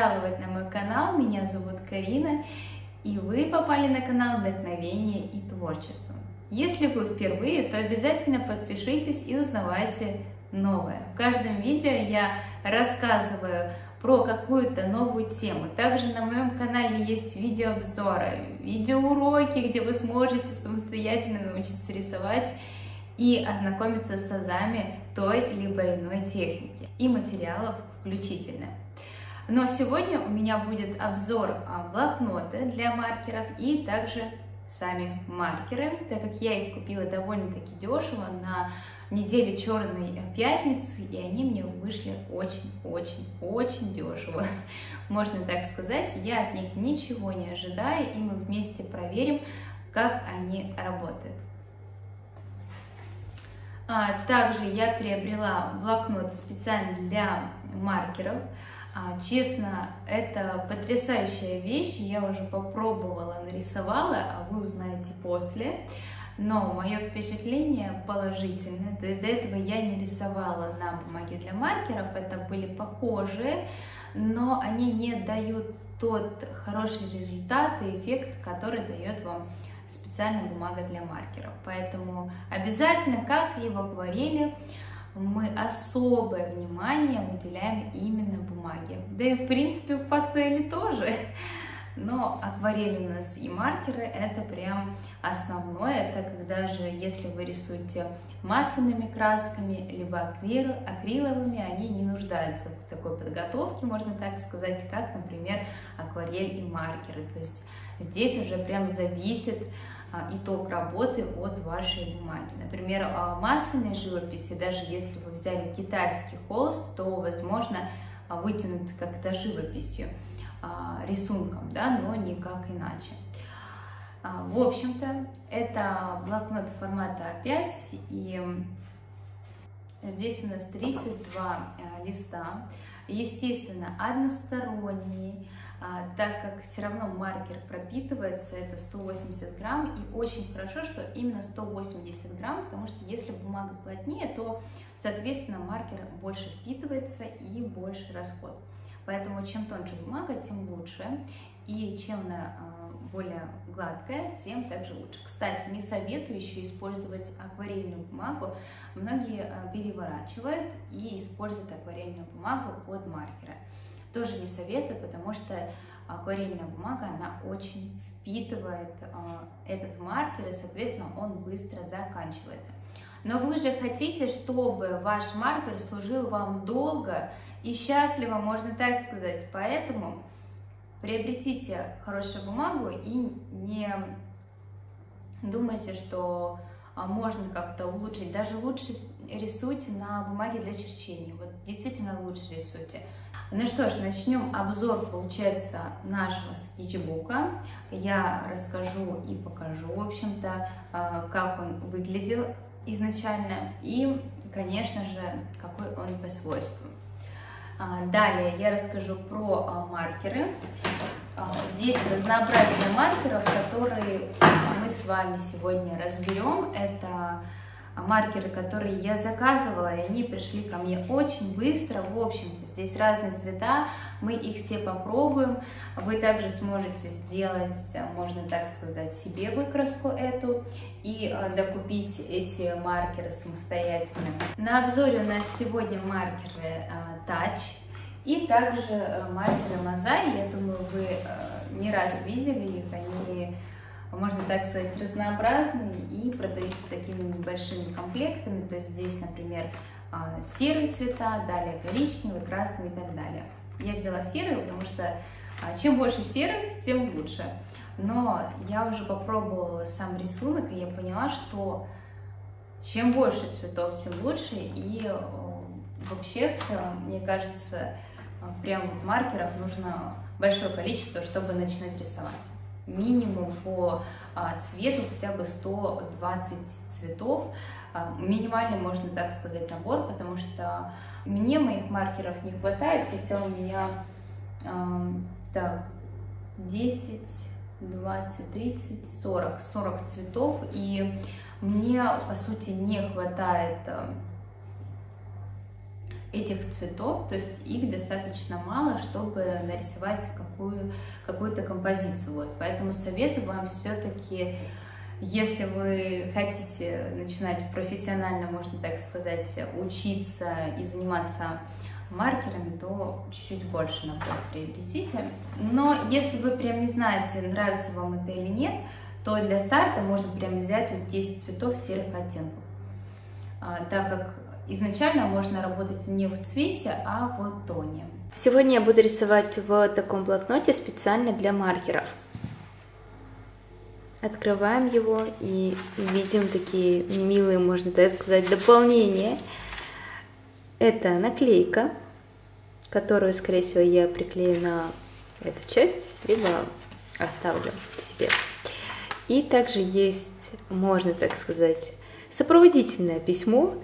пожаловать на мой канал, меня зовут Карина, и вы попали на канал Вдохновение и творчество. Если вы впервые, то обязательно подпишитесь и узнавайте новое. В каждом видео я рассказываю про какую-то новую тему. Также на моем канале есть видеообзоры, видеоуроки, где вы сможете самостоятельно научиться рисовать и ознакомиться с азами той либо иной техники и материалов включительно. Но сегодня у меня будет обзор блокнота для маркеров и также сами маркеры, так как я их купила довольно-таки дешево на неделе Черной пятницы, и они мне вышли очень-очень-очень дешево, можно так сказать. Я от них ничего не ожидаю, и мы вместе проверим, как они работают. Также я приобрела блокнот специально для маркеров. Честно, это потрясающая вещь, я уже попробовала, нарисовала, а вы узнаете после. Но мое впечатление положительное, то есть до этого я не рисовала на бумаге для маркеров, это были похожие, но они не дают тот хороший результат и эффект, который дает вам специальная бумага для маркеров. Поэтому обязательно, как его говорили, мы особое внимание уделяем именно бумаге. Да и в принципе в пастели тоже. Но акварель у нас и маркеры — это прям основное. Это когда же, если вы рисуете масляными красками, либо акриловыми, они не нуждаются в такой подготовке, можно так сказать, как, например, акварель и маркеры. То есть здесь уже прям зависит итог работы от вашей бумаги. Например, масляной живописи, даже если вы взяли китайский холст, то возможно вытянуть как-то живописью, рисунком, да, но никак иначе. В общем-то, это блокнот формата А5, и здесь у нас 32 листа, естественно, односторонние, так как все равно маркер пропитывается, это 180 грамм, и очень хорошо, что именно 180 грамм, потому что если бумага плотнее, то, соответственно, маркер больше впитывается и больше расход. Поэтому чем тоньше бумага, тем лучше, и чем она более гладкая, тем также лучше. Кстати, не советую еще использовать акварельную бумагу. Многие переворачивают и используют акварельную бумагу под маркеры. Тоже не советую, потому что акварельная бумага, она очень впитывает этот маркер, и, соответственно, он быстро заканчивается. Но вы же хотите, чтобы ваш маркер служил вам долго и счастливо, можно так сказать. Поэтому приобретите хорошую бумагу и не думайте, что можно как-то улучшить. Даже лучше рисуйте на бумаге для черчения. Вот действительно лучше рисуйте. Ну что ж, начнем обзор, получается, нашего скетчбука. Я расскажу и покажу, в общем-то, как он выглядел изначально и, конечно же, какой он по свойствам. Далее я расскажу про маркеры. Здесь разнообразие маркеров, которые мы с вами сегодня разберем. Это маркеры, которые я заказывала, и они пришли ко мне очень быстро. В общем-то, здесь разные цвета, мы их все попробуем. Вы также сможете сделать, можно так сказать, себе выкраску эту и докупить эти маркеры самостоятельно. На обзоре у нас сегодня маркеры Touch и также маркеры Mosaic. Я думаю, вы не раз видели их, они, можно так сказать, разнообразные и продаются такими небольшими комплектами. То есть здесь, например, серые цвета, далее коричневый, красный и так далее. Я взяла серые, потому что чем больше серых, тем лучше. Но я уже попробовала сам рисунок, и я поняла, что чем больше цветов, тем лучше. И вообще, в целом, мне кажется, прям вот маркеров нужно большое количество, чтобы начинать рисовать. Минимум по цвету хотя бы 120 цветов, минимальный, можно так сказать, набор, потому что мне моих маркеров не хватает, хотя у меня так 10, 20, 30, 40 цветов, и мне, по сути, не хватает этих цветов, то есть их достаточно мало, чтобы нарисовать какую-то композицию. Вот. Поэтому советую вам все-таки, если вы хотите начинать профессионально, можно так сказать, учиться и заниматься маркерами, то чуть-чуть больше набор приобретите. Но если вы прям не знаете, нравится вам это или нет, то для старта можно прям взять вот 10 цветов серых оттенков, так как изначально можно работать не в цвете, а в тоне. Сегодня я буду рисовать в таком блокноте специально для маркеров. Открываем его и видим такие милые, можно так сказать, дополнения. Это наклейка, которую, скорее всего, я приклею на эту часть, либо оставлю себе. И также есть, можно так сказать, сопроводительное письмо,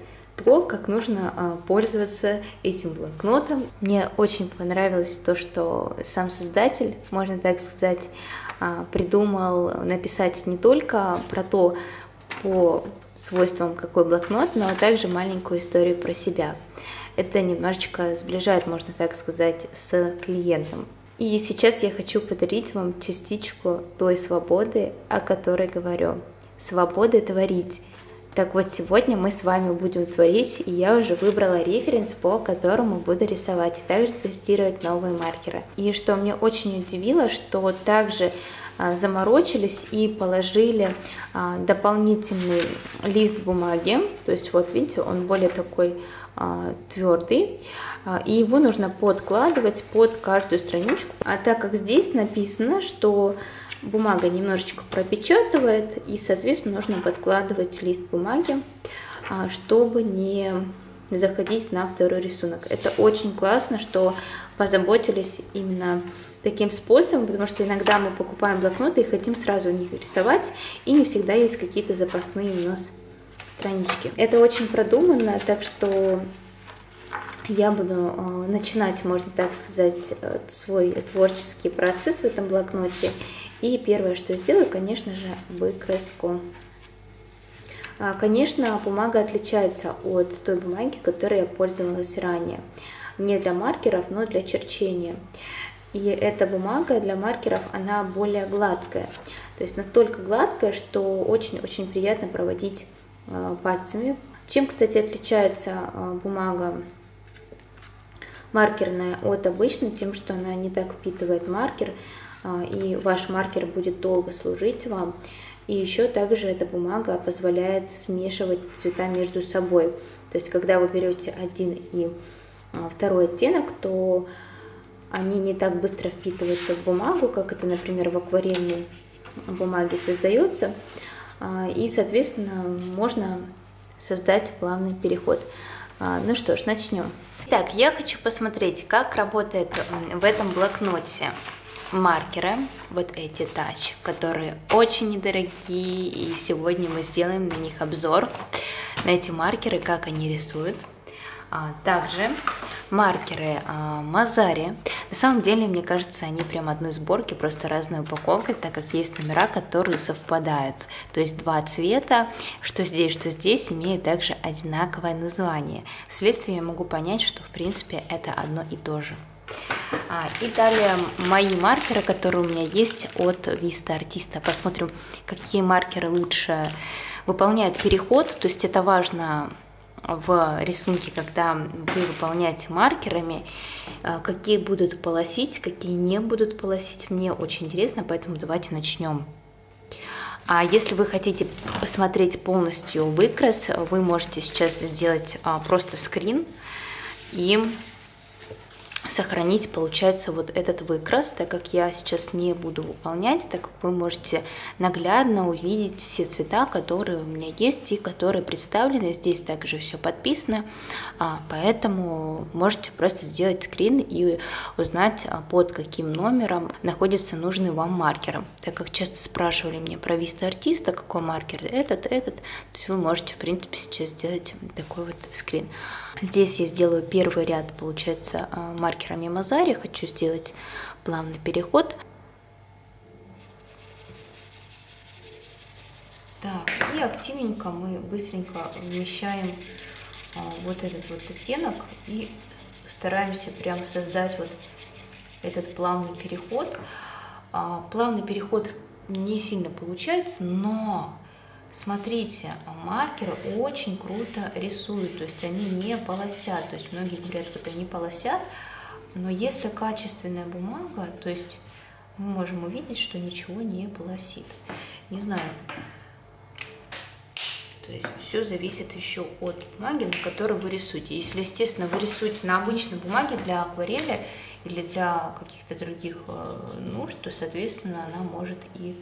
то, как нужно пользоваться этим блокнотом. Мне очень понравилось то, что сам создатель, можно так сказать, придумал написать не только про то, по свойствам какой блокнот, но также маленькую историю про себя. Это немножечко сближает, можно так сказать, с клиентом. И сейчас я хочу подарить вам частичку той свободы, о которой говорю. Свободы творить. Так вот, сегодня мы с вами будем творить, и я уже выбрала референс, по которому буду рисовать, и также тестировать новые маркеры. И что меня очень удивило, что также заморочились и положили дополнительный лист бумаги, то есть вот видите, он более такой твердый, и его нужно подкладывать под каждую страничку. А так как здесь написано, что бумага немножечко пропечатывает, и, соответственно, нужно подкладывать лист бумаги, чтобы не заходить на второй рисунок. Это очень классно, что позаботились именно таким способом, потому что иногда мы покупаем блокноты и хотим сразу них рисовать, и не всегда есть какие-то запасные у нас странички. Это очень продуманно, так что я буду начинать, можно так сказать, свой творческий процесс в этом блокноте. И первое, что сделаю, конечно же, выкраску. Конечно, бумага отличается от той бумаги, которой я пользовалась ранее. Не для маркеров, но для черчения. И эта бумага для маркеров, она более гладкая. То есть настолько гладкая, что очень-очень приятно проводить пальцами. Чем, кстати, отличается бумага маркерная от обычной? Тем, что она не так впитывает маркер, и ваш маркер будет долго служить вам. И еще также эта бумага позволяет смешивать цвета между собой. То есть, когда вы берете один и второй оттенок, то они не так быстро впитываются в бумагу, как это, например, в акварельной бумаге создается. И, соответственно, можно создать плавный переход. Ну что ж, начнем. Итак, я хочу посмотреть, как работает в этом блокноте маркеры, вот эти Touch, которые очень недорогие, и сегодня мы сделаем на них обзор, на эти маркеры, как они рисуют. Также маркеры Mazari. На самом деле, мне кажется, они прям одной сборки, просто разной упаковкой, так как есть номера, которые совпадают. То есть два цвета, что здесь, имеют также одинаковое название. Вследствие я могу понять, что в принципе это одно и то же. И далее мои маркеры, которые у меня есть от Vista Artist. Посмотрим, какие маркеры лучше выполняют переход. То есть это важно в рисунке, когда вы выполняете маркерами, какие будут полосить, какие не будут полосить. Мне очень интересно, поэтому давайте начнем. А если вы хотите посмотреть полностью выкрас, вы можете сейчас сделать просто скрин и сохранить, получается, вот этот выкрас, так как я сейчас не буду выполнять, так как вы можете наглядно увидеть все цвета, которые у меня есть и которые представлены. Здесь также все подписано, поэтому можете просто сделать скрин и узнать, под каким номером находится нужный вам маркер. Так как часто спрашивали меня про Vista Artist, какой маркер этот, то есть вы можете, в принципе, сейчас сделать такой вот скрин. Здесь я сделаю первый ряд, получается, маркерами Mazari. Хочу сделать плавный переход. Так, и активненько мы быстренько вмещаем вот этот вот оттенок и стараемся прям создать вот этот плавный переход. Плавный переход не сильно получается, но смотрите, маркеры очень круто рисуют, то есть они не полосят, то есть многие говорят, вот они полосят, но если качественная бумага, то есть мы можем увидеть, что ничего не полосит. Не знаю, то есть все зависит еще от бумаги, на которой вы рисуете. Если, естественно, вы рисуете на обычной бумаге для акварели или для каких-то других нужд, то, соответственно, она может и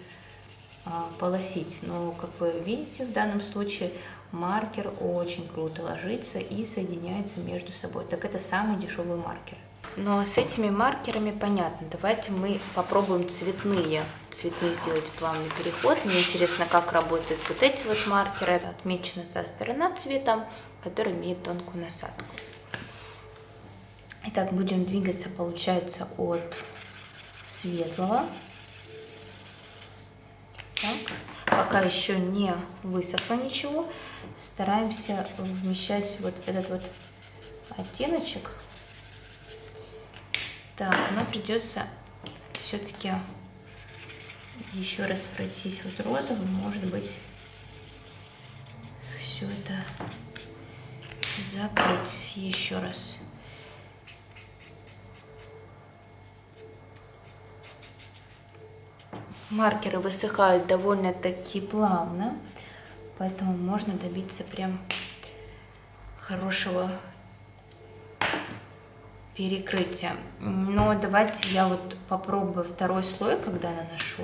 полосить. Но, как вы видите, в данном случае маркер очень круто ложится и соединяется между собой. Так это самый дешевый маркер. Но с этими маркерами понятно. Давайте мы попробуем цветные. Цветные сделать плавный переход. Мне интересно, как работают вот эти вот маркеры. Отмечена та сторона цветом, которая имеет тонкую насадку. Итак, будем двигаться, получается, от светлого. Так. Пока еще не высохло ничего. Стараемся вмещать вот этот вот оттеночек. Так, но придется все-таки еще раз пройтись вот розовым, может быть, все это закрыть еще раз. Маркеры высыхают довольно-таки плавно, поэтому можно добиться прям хорошего перекрытия. Но давайте я вот попробую второй слой, когда наношу.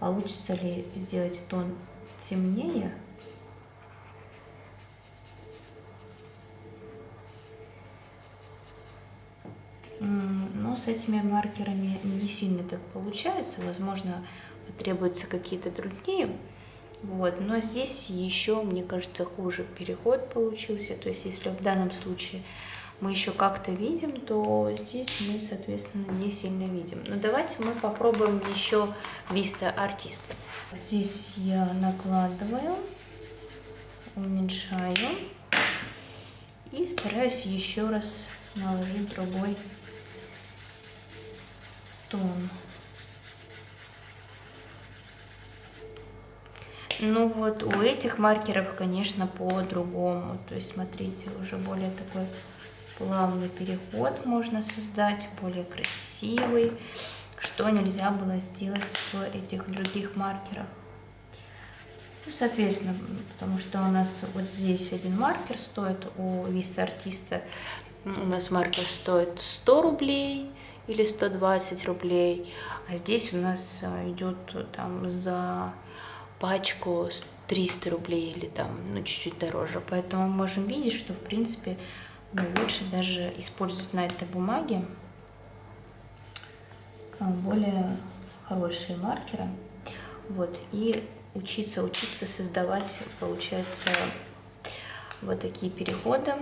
Получится ли сделать тон темнее? Но с этими маркерами не сильно так получается. Возможно, потребуются какие-то другие. Вот. Но здесь еще, мне кажется, хуже переход получился. То есть, если в данном случае мы еще как-то видим, то здесь мы, соответственно, не сильно видим. Но давайте мы попробуем еще Vista Artist. Здесь я накладываю, уменьшаю и стараюсь еще раз наложить другой тон. Ну вот у этих маркеров, конечно, по-другому. То есть, смотрите, уже более такой плавный переход можно создать, более красивый, что нельзя было сделать в этих других маркерах. Ну, соответственно, потому что у нас вот здесь один маркер стоит, у Vista Artist у нас маркер стоит 100 рублей или 120 рублей, а здесь у нас идет там за пачку 300 рублей или там, ну, чуть-чуть дороже. Поэтому мы можем видеть, что, в принципе, но лучше даже использовать на этой бумаге более хорошие маркеры. Вот. И учиться создавать, получается, вот такие переходы.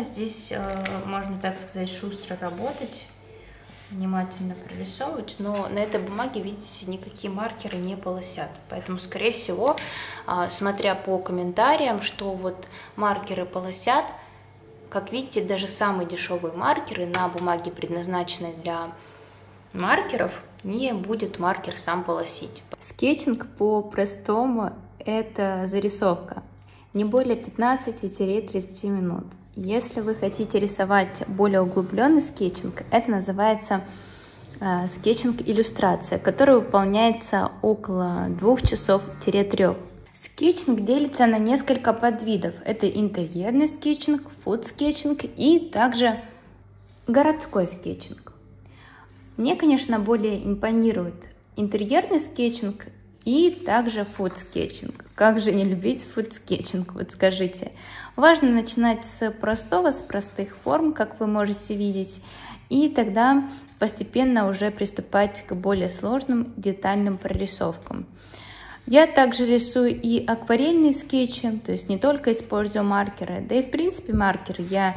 Здесь можно, так сказать, шустро работать, внимательно прорисовывать, но на этой бумаге, видите, никакие маркеры не полосят, поэтому, скорее всего, смотря по комментариям, что вот маркеры полосят, как видите, даже самые дешевые маркеры на бумаге, предназначенной для маркеров, не будет маркер сам полосить. Скетчинг по-простому – это зарисовка, не более 15-30 минут. Если вы хотите рисовать более углубленный скетчинг, это называется скетчинг-иллюстрация, который выполняется около 2-3 часов. Скетчинг делится на несколько подвидов. Это интерьерный скетчинг, фуд-скетчинг и также городской скетчинг. Мне, конечно, более импонирует интерьерный скетчинг и также фуд-скетчинг. Как же не любить фуд-скетчинг, вот скажите. Важно начинать с простого, с простых форм, как вы можете видеть, и тогда постепенно уже приступать к более сложным детальным прорисовкам. Я также рисую и акварельные скетчи, то есть не только использую маркеры, да и в принципе маркеры я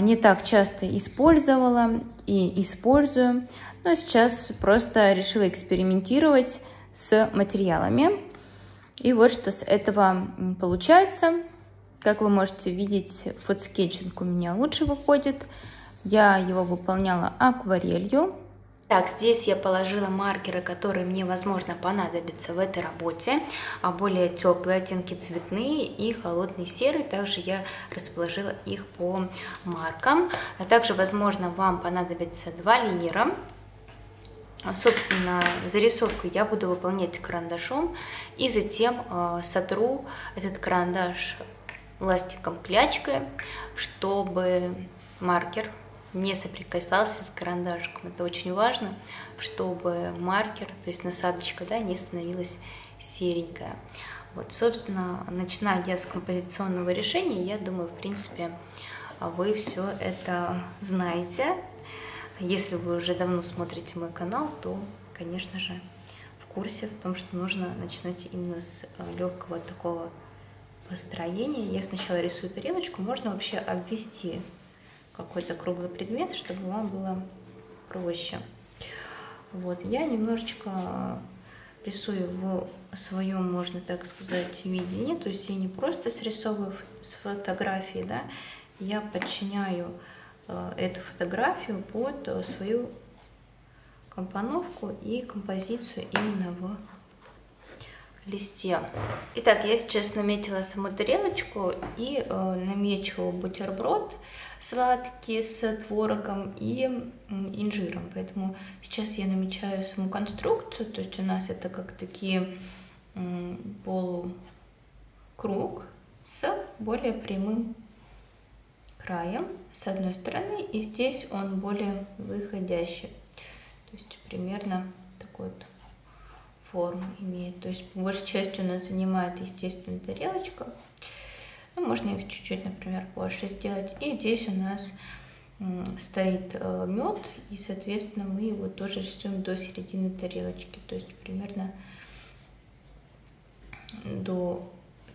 не так часто использовала и использую, но сейчас просто решила экспериментировать с материалами. И вот что с этого получается. Как вы можете видеть, фотоскетчинг у меня лучше выходит. Я его выполняла акварелью. Так, здесь я положила маркеры, которые мне, возможно, понадобятся в этой работе. А более теплые оттенки цветные и холодный серый. Также я расположила их по маркам. А также, возможно, вам понадобятся два линера. Собственно, зарисовку я буду выполнять карандашом и затем сотру этот карандаш ластиком-клячкой, чтобы маркер не соприкасался с карандашиком. Это очень важно, чтобы маркер, то есть насадочка, да, не становилась серенькая. Вот, собственно, начинаю я с композиционного решения. Я думаю, в принципе, вы все это знаете. Если вы уже давно смотрите мой канал, то, конечно же, в курсе в том, что нужно начинать именно с легкого такого построения. Я сначала рисую тарелочку, можно вообще обвести какой-то круглый предмет, чтобы вам было проще. Вот, я немножечко рисую в своем, можно так сказать, видении, то есть я не просто срисовываю с фотографии, да, я подчиняю эту фотографию под свою компоновку и композицию именно в листе. Итак, я сейчас наметила саму тарелочку и намечу бутерброд сладкий с творогом и инжиром. Поэтому сейчас я намечаю саму конструкцию, то есть у нас это как такие полукруг с более прямым краем с одной стороны, и здесь он более выходящий, то есть примерно такой вот форму имеет. То есть по большей части у нас занимает, естественно, тарелочка. Ну, можно их чуть-чуть, например, больше сделать. И здесь у нас стоит мед, и, соответственно, мы его тоже рисуем до середины тарелочки, то есть примерно до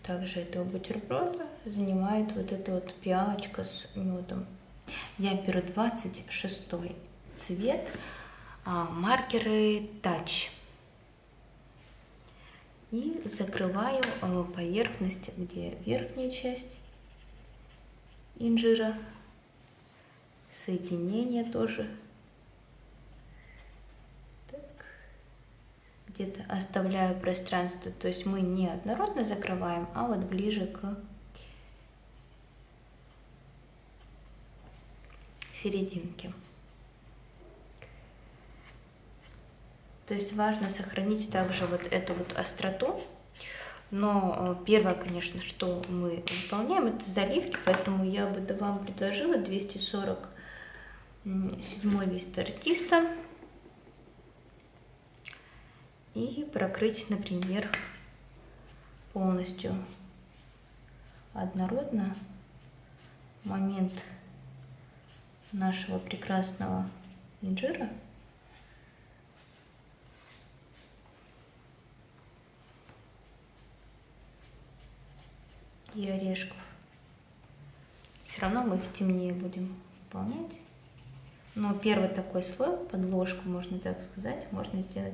также этого бутерброда занимает вот эта вот пиалочка с медом. Я беру 26-й цвет, маркеры Touch, и закрываю поверхность, где верхняя часть инжира, соединение тоже. Где-то оставляю пространство, то есть мы не однородно закрываем, а вот ближе к серединке. То есть важно сохранить также вот эту вот остроту. Но первое, конечно, что мы выполняем, это заливки, поэтому я бы вам предложила 247-й Vista Artist. И прокрыть, например, полностью однородно момент нашего прекрасного инжира. И орешков. Все равно мы их темнее будем выполнять. Но первый такой слой, подложку, можно так сказать, можно сделать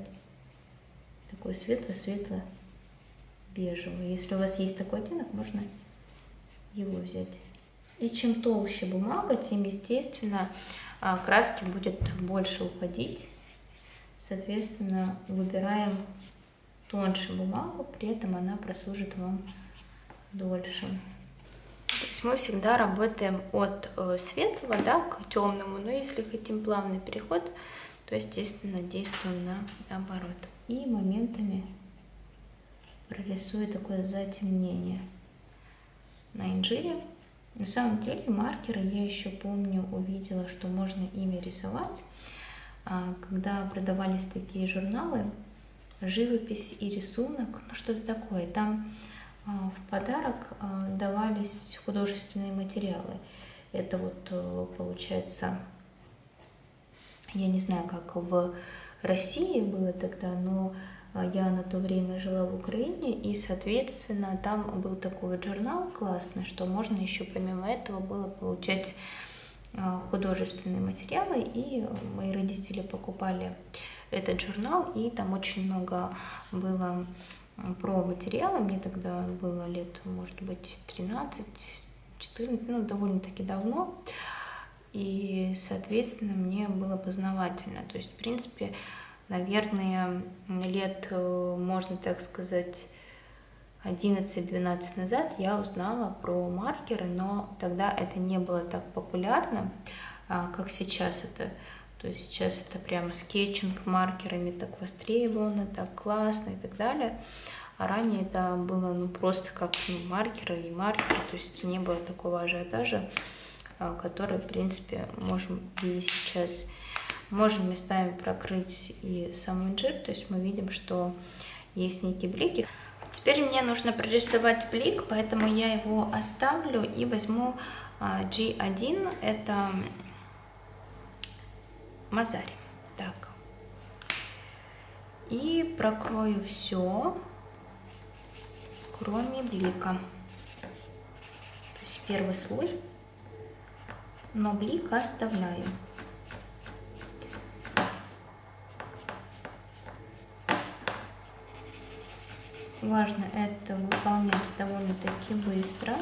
такой светло-светло-бежевый. Если у вас есть такой оттенок, можно его взять. И чем толще бумага, тем, естественно, краски будет больше уходить. Соответственно, выбираем тоньше бумагу, при этом она прослужит вам дольше. То есть мы всегда работаем от светлого, да, к темному, но если хотим плавный переход, то, естественно, действуем наоборот. И моментами прорисую такое затемнение на инжире. На самом деле маркеры, я еще помню, увидела, что можно ими рисовать. Когда продавались такие журналы, живопись и рисунок, ну что-то такое. Там в подарок давались художественные материалы. Это вот получается, я не знаю, как в России было тогда, но Я на то время жила в Украине, и, соответственно, там был такой журнал классный, что можно еще помимо этого было получать художественные материалы, и мои родители покупали этот журнал, и там очень много было про материалы. Мне тогда было лет, может быть, 13-14, ну, довольно-таки давно. И, соответственно, мне было познавательно. То есть, в принципе, наверное, лет, можно так сказать, 11-12 назад я узнала про маркеры, но тогда это не было так популярно, как сейчас это. То есть сейчас это прямо скетчинг маркерами так востребовано, так классно и так далее. А ранее это было ну, просто как ну, маркеры и маркеры, то есть не было такого ажиотажа, который, в принципе, можем и сейчас. Можем местами прокрыть и сам инжир, то есть мы видим, что есть некие блики. Теперь мне нужно прорисовать блик, поэтому я его оставлю и возьму G1, это Мазари. Так. И прокрою все, кроме блика. То есть первый слой, но блик оставляю. Важно это выполнять довольно-таки быстро.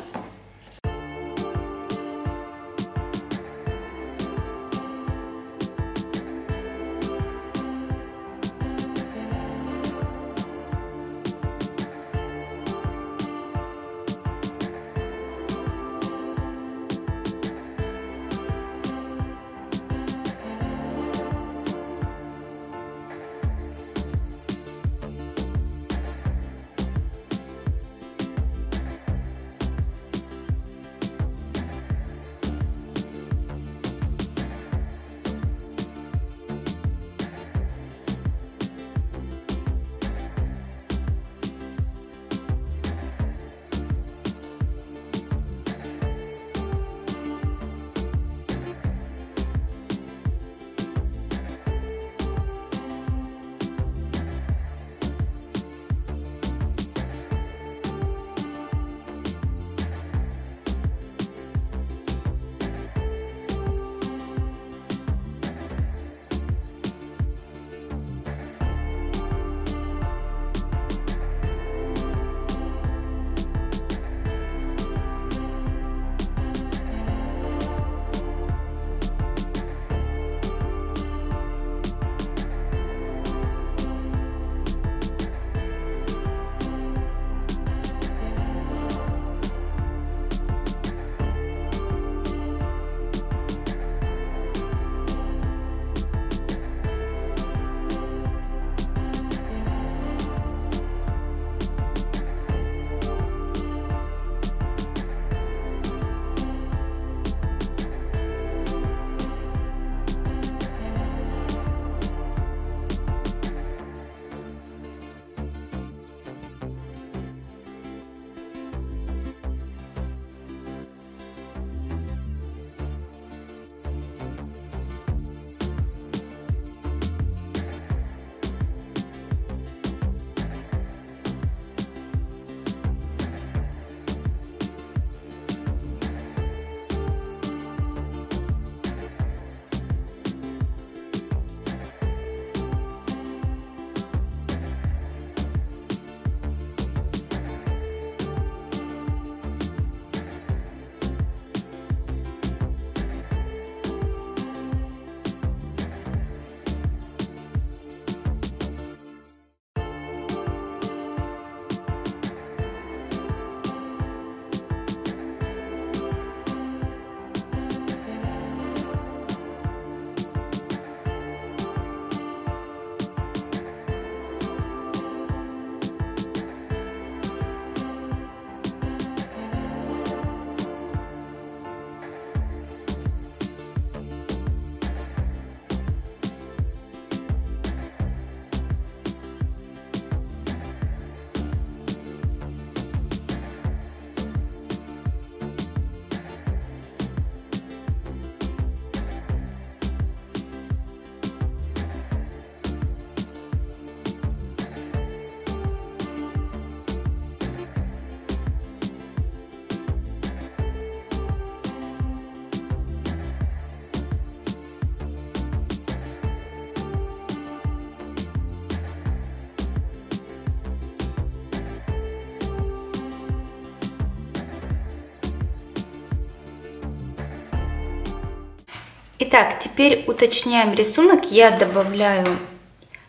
Итак, теперь уточняем рисунок. Я добавляю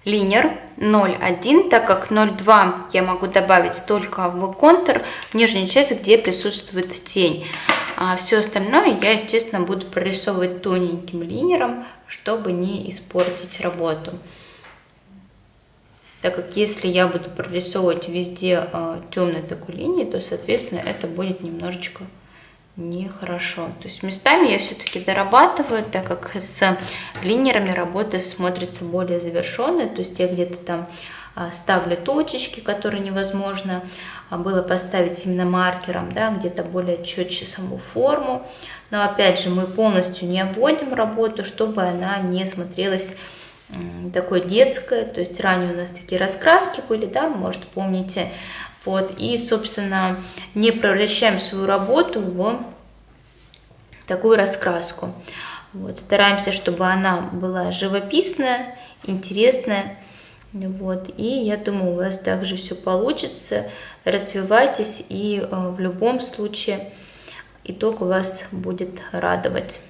линер 0,1, так как 0,2 я могу добавить только в контур, в нижнюю часть, где присутствует тень. А все остальное я, естественно, буду прорисовывать тоненьким линером, чтобы не испортить работу. Так как если я буду прорисовывать везде темной такой линии, то, соответственно, это будет немножечко нехорошо. То есть местами я все-таки дорабатываю, так как с линерами работа смотрится более завершенной. То есть я где-то там ставлю точечки, которые невозможно было поставить именно маркером, да, где-то более четче саму форму. Но опять же мы полностью не обводим работу, чтобы она не смотрелась такой детской. То есть ранее у нас такие раскраски были, да, может помните. Вот, и, собственно, не превращаем свою работу в такую раскраску. Вот, стараемся, чтобы она была живописная, интересная. Вот, и я думаю, у вас также все получится. Развивайтесь, и в любом случае итог вас будет радовать.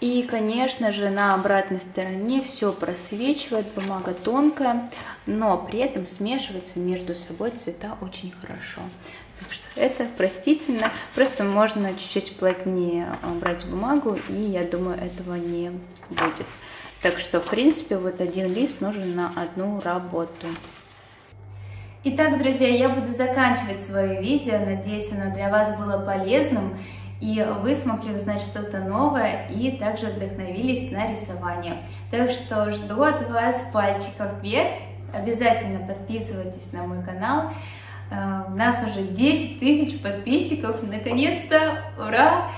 И, конечно же, на обратной стороне все просвечивает, бумага тонкая, но при этом смешиваются между собой цвета очень хорошо. Так что это простительно, просто можно чуть-чуть плотнее брать бумагу, и я думаю, этого не будет. Так что, в принципе, вот один лист нужен на одну работу. Итак, друзья, я буду заканчивать свое видео, надеюсь, оно для вас было полезным. И вы смогли узнать что-то новое и также вдохновились на рисование. Так что жду от вас пальчиков вверх. Обязательно подписывайтесь на мой канал. У нас уже 10 тысяч подписчиков. Наконец-то! Ура!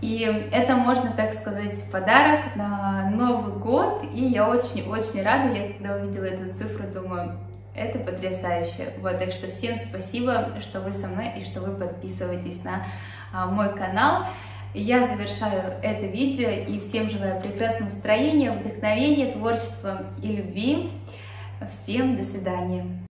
И это, можно так сказать, подарок на Новый год. И я очень-очень рада. Я когда увидела эту цифру, думаю, это потрясающе. Вот, так что всем спасибо, что вы со мной и что вы подписываетесь на мой канал. Я завершаю это видео и всем желаю прекрасного настроения, вдохновения, творчества и любви. Всем до свидания.